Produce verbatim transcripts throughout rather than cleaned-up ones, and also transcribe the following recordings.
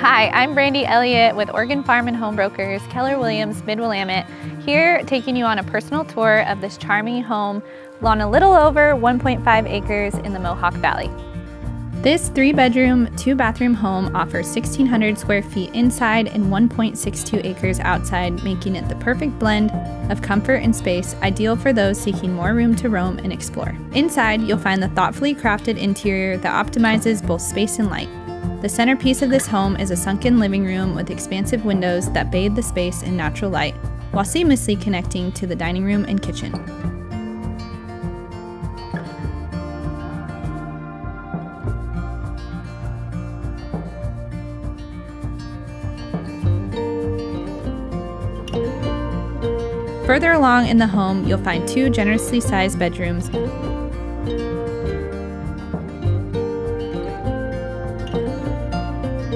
Hi, I'm Brandi Elliott with Oregon Farm and Home Brokers, Keller Williams, Mid Willamette, here taking you on a personal tour of this charming home on a little over one point five acres in the Mohawk Valley. This three bedroom, two bathroom home offers sixteen hundred square feet inside and one point six two acres outside, making it the perfect blend of comfort and space, ideal for those seeking more room to roam and explore. Inside, you'll find the thoughtfully crafted interior that optimizes both space and light. The centerpiece of this home is a sunken living room with expansive windows that bathe the space in natural light, while seamlessly connecting to the dining room and kitchen. Further along in the home, you'll find two generously sized bedrooms,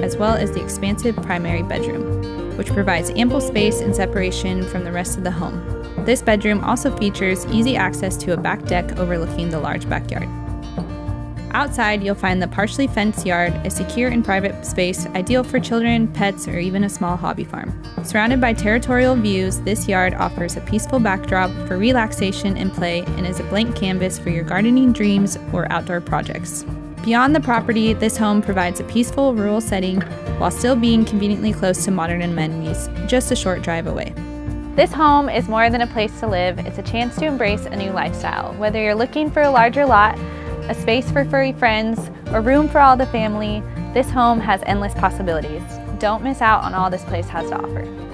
as well as the expansive primary bedroom, which provides ample space and separation from the rest of the home. This bedroom also features easy access to a back deck overlooking the large backyard. Outside, you'll find the partially fenced yard, a secure and private space ideal for children, pets, or even a small hobby farm. Surrounded by territorial views, this yard offers a peaceful backdrop for relaxation and play and is a blank canvas for your gardening dreams or outdoor projects. Beyond the property, this home provides a peaceful rural setting while still being conveniently close to modern amenities, just a short drive away. This home is more than a place to live, it's a chance to embrace a new lifestyle. Whether you're looking for a larger lot, a space for furry friends, or room for all the family, this home has endless possibilities. Don't miss out on all this place has to offer.